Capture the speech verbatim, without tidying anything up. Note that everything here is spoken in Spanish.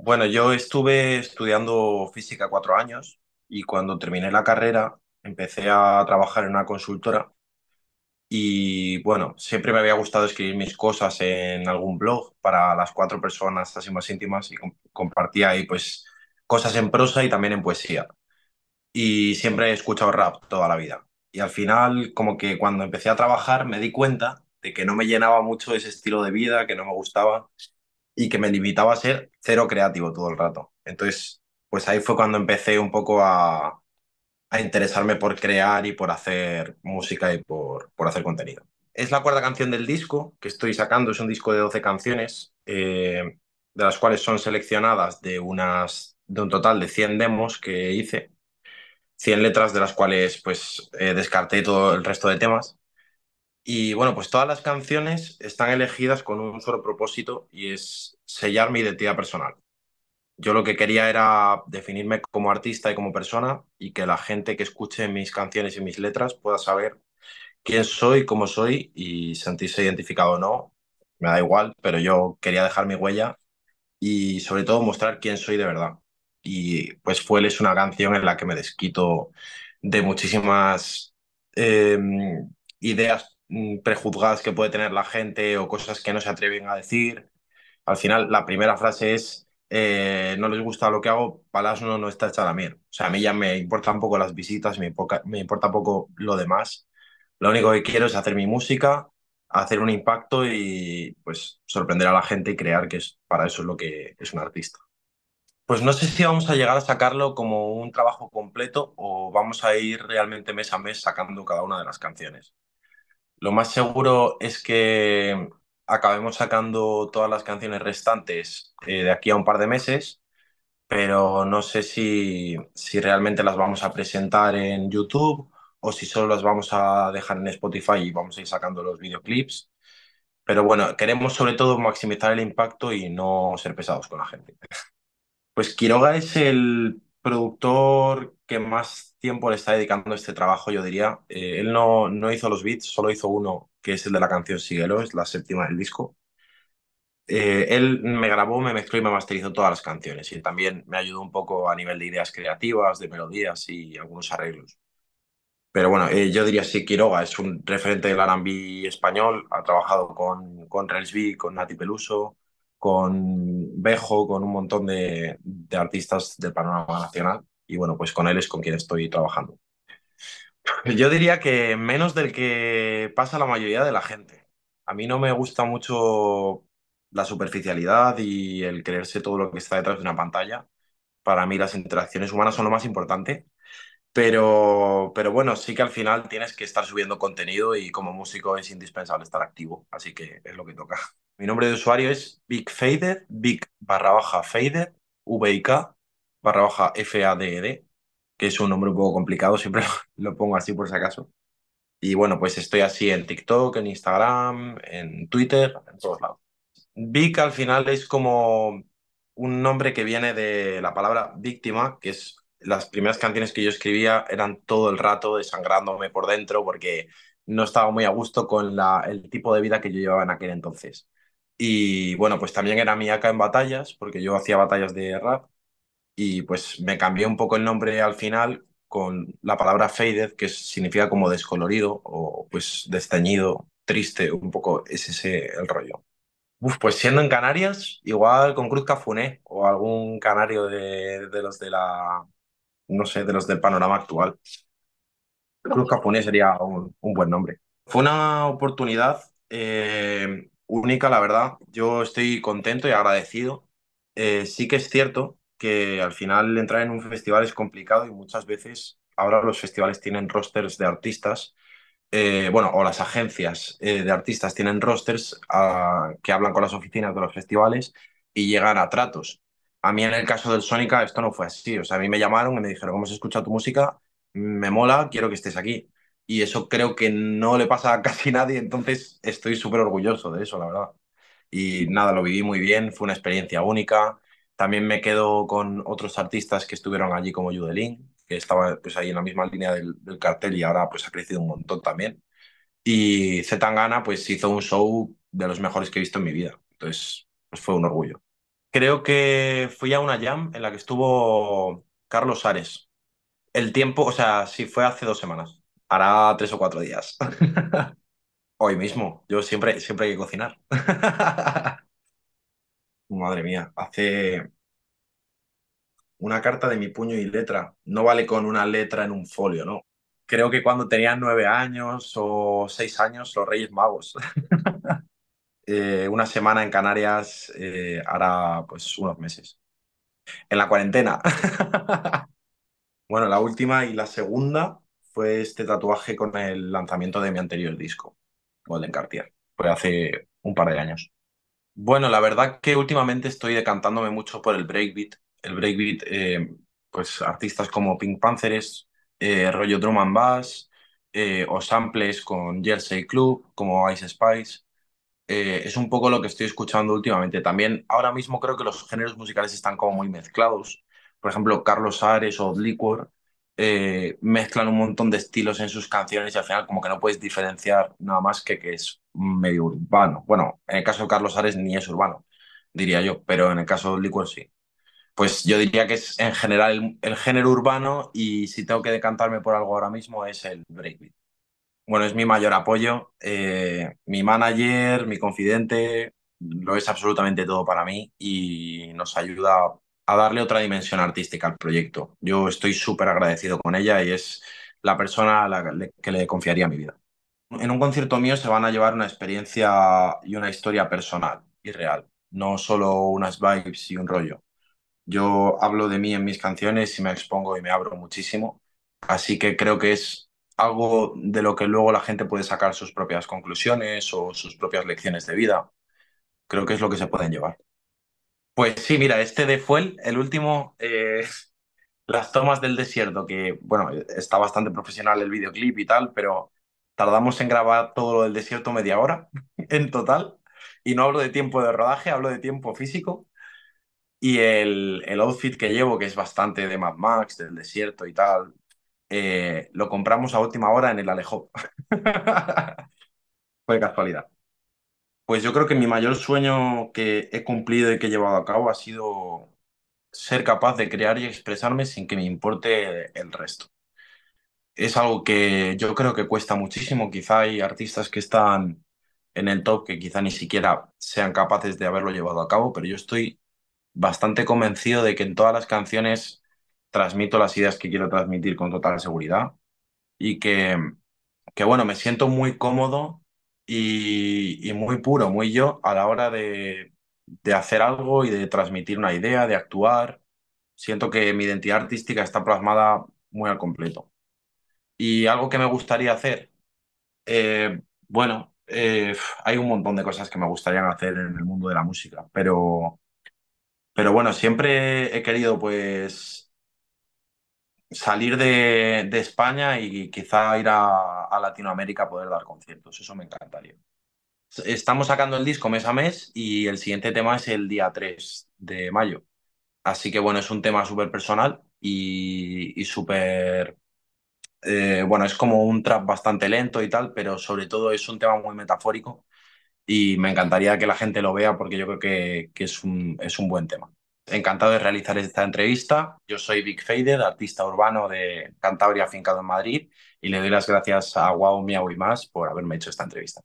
Bueno, yo estuve estudiando física cuatro años y cuando terminé la carrera empecé a trabajar en una consultora y bueno, siempre me había gustado escribir mis cosas en algún blog para las cuatro personas así más íntimas y com- compartía ahí pues cosas en prosa y también en poesía. Y siempre he escuchado rap toda la vida. Y al final, como que cuando empecé a trabajar, me di cuenta de que no me llenaba mucho ese estilo de vida, que no me gustaba y que me limitaba a ser cero creativo todo el rato. Entonces, pues ahí fue cuando empecé un poco a, a interesarme por crear y por hacer música y por, por hacer contenido. Es la cuarta canción del disco que estoy sacando, es un disco de doce canciones, eh, de las cuales son seleccionadas de, unas, de un total de cien demos que hice, cien letras de las cuales pues eh, descarté todo el resto de temas. Y bueno, pues todas las canciones están elegidas con un solo propósito y es sellar mi identidad personal. Yo lo que quería era definirme como artista y como persona y que la gente que escuche mis canciones y mis letras pueda saber quién soy, cómo soy y sentirse identificado o no. Me da igual, pero yo quería dejar mi huella y sobre todo mostrar quién soy de verdad. Y pues Fuel es una canción en la que me desquito de muchísimas eh, ideas mm, prejuzgadas que puede tener la gente o cosas que no se atreven a decir. Al final, la primera frase es, eh, no les gusta lo que hago, palas no, no está hecha la miel. O sea, a mí ya me importan poco las visitas, me importa, me importa poco lo demás. Lo único que quiero es hacer mi música, hacer un impacto y pues sorprender a la gente y crear que es, para eso es lo que es un artista. Pues no sé si vamos a llegar a sacarlo como un trabajo completo o vamos a ir realmente mes a mes sacando cada una de las canciones. Lo más seguro es que acabemos sacando todas las canciones restantes eh, de aquí a un par de meses, pero no sé si, si realmente las vamos a presentar en YouTube o si solo las vamos a dejar en Spotify y vamos a ir sacando los videoclips. Pero bueno, queremos sobre todo maximizar el impacto y no ser pesados con la gente. Pues Quiroga es el productor que más tiempo le está dedicando a este trabajo, yo diría. Eh, él no, no hizo los beats, solo hizo uno, que es el de la canción Síguelo, es la séptima del disco. Eh, él me grabó, me mezcló y me masterizó todas las canciones y también me ayudó un poco a nivel de ideas creativas, de melodías y algunos arreglos. Pero bueno, eh, yo diría sí, Quiroga es un referente del R and B español, ha trabajado con, con Relsby, con Nati Peluso, con Bejo, con un montón de, de artistas del panorama nacional y bueno, pues con él es con quien estoy trabajando. Yo diría que menos del que pasa la mayoría de la gente. A mí no me gusta mucho la superficialidad y el creerse todo lo que está detrás de una pantalla. Para mí las interacciones humanas son lo más importante. Pero, pero bueno, sí que al final tienes que estar subiendo contenido y como músico es indispensable estar activo, así que es lo que toca. Mi nombre de usuario es Vik Faded, Vik barra baja Faded, V-I-K barra baja F-A-D-E-D, que es un nombre un poco complicado, siempre lo pongo así por si acaso. Y bueno, pues estoy así en TikTok, en Instagram, en Twitter, en todos lados. Vik al final es como un nombre que viene de la palabra víctima, que es las primeras canciones que yo escribía eran todo el rato desangrándome por dentro porque no estaba muy a gusto con la, el tipo de vida que yo llevaba en aquel entonces. Y bueno, pues también era mi aca en batallas, porque yo hacía batallas de rap y pues me cambié un poco el nombre al final con la palabra faded, que significa como descolorido o pues desteñido, triste, un poco es ese el rollo. Uf, pues siendo en Canarias, igual con Cruz Cafuné o algún canario de, de los de la, no sé, de los del panorama actual. Cruz Cafuné sería un, un buen nombre. Fue una oportunidad eh, única, la verdad. Yo estoy contento y agradecido. Eh, sí que es cierto que al final entrar en un festival es complicado y muchas veces ahora los festivales tienen rosters de artistas, eh, bueno, o las agencias eh, de artistas tienen rosters ah, que hablan con las oficinas de los festivales y llegan a tratos. A mí en el caso del Sónica esto no fue así. O sea, a mí me llamaron y me dijeron, ¿cómo se escucha tu música? Me mola, quiero que estés aquí. Y eso creo que no le pasa a casi nadie, entonces estoy súper orgulloso de eso, la verdad. Y nada, lo viví muy bien, fue una experiencia única. También me quedo con otros artistas que estuvieron allí como Judelín, que estaba pues ahí en la misma línea del, del cartel y ahora pues ha crecido un montón también. Y C. Tangana pues hizo un show de los mejores que he visto en mi vida. Entonces, pues fue un orgullo. Creo que fui a una jam en la que estuvo Carlos Ares. El tiempo, o sea, sí fue hace dos semanas. Hará tres o cuatro días. Hoy mismo. Yo siempre, siempre hay que cocinar. Madre mía, hace una carta de mi puño y letra. No vale con una letra en un folio, ¿no? Creo que cuando tenía nueve años o seis años, los Reyes Magos. Eh, una semana en Canarias eh, hará pues unos meses. En la cuarentena. Bueno, la última y la segunda fue este tatuaje con el lanzamiento de mi anterior disco, Golden Cartier. Fue hace un par de años. Bueno, la verdad que últimamente estoy decantándome mucho por el breakbeat. El breakbeat, eh, pues artistas como Pink Panthers, eh, rollo drum and bass, eh, o samples con Jersey Club, como Ice Spice. Eh, es un poco lo que estoy escuchando últimamente. También ahora mismo creo que los géneros musicales están como muy mezclados. Por ejemplo, Carlos Ares o Odd Liquor eh, mezclan un montón de estilos en sus canciones y al final como que no puedes diferenciar nada más que que es medio urbano. Bueno, en el caso de Carlos Ares ni es urbano, diría yo, pero en el caso de Odd Liquor sí. Pues yo diría que es en general el, el género urbano, y si tengo que decantarme por algo ahora mismo es el breakbeat. Bueno, es mi mayor apoyo, eh, mi manager, mi confidente, lo es absolutamente todo para mí y nos ayuda a darle otra dimensión artística al proyecto. Yo estoy súper agradecido con ella y es la persona a la que le confiaría mi vida. En un concierto mío se van a llevar una experiencia y una historia personal y real, no solo unas vibes y un rollo. Yo hablo de mí en mis canciones y me expongo y me abro muchísimo, así que creo que es algo de lo que luego la gente puede sacar sus propias conclusiones o sus propias lecciones de vida. Creo que es lo que se pueden llevar. Pues sí, mira, este de Fuel, el último, eh, las tomas del desierto, que, bueno, está bastante profesional el videoclip y tal, pero tardamos en grabar todo lo del desierto media hora en total, y no hablo de tiempo de rodaje, hablo de tiempo físico, y el, el outfit que llevo, que es bastante de Mad Max, del desierto y tal, Eh, lo compramos a última hora en el Alejo. Fue casualidad. Pues yo creo que mi mayor sueño que he cumplido y que he llevado a cabo ha sido ser capaz de crear y expresarme sin que me importe el resto. Es algo que yo creo que cuesta muchísimo. Quizá hay artistas que están en el top que quizá ni siquiera sean capaces de haberlo llevado a cabo, pero yo estoy bastante convencido de que en todas las canciones transmito las ideas que quiero transmitir con total seguridad y que, que bueno, me siento muy cómodo y, y muy puro, muy yo a la hora de, de hacer algo y de transmitir una idea, de actuar. Siento que mi identidad artística está plasmada muy al completo. Y algo que me gustaría hacer, eh, bueno, eh, hay un montón de cosas que me gustaría hacer en el mundo de la música, pero, pero bueno, siempre he querido pues salir de, de España y quizá ir a, a Latinoamérica a poder dar conciertos. Eso me encantaría. Estamos sacando el disco mes a mes y el siguiente tema es el día tres de mayo. Así que bueno, es un tema súper personal y, y súper... Eh, bueno, es como un trap bastante lento y tal, pero sobre todo es un tema muy metafórico y me encantaría que la gente lo vea porque yo creo que, que es un, es un buen tema. Encantado de realizar esta entrevista. Yo soy Vik Faded, artista urbano de Cantabria, afincado en Madrid, y le doy las gracias a Guau Miau y Más por haberme hecho esta entrevista.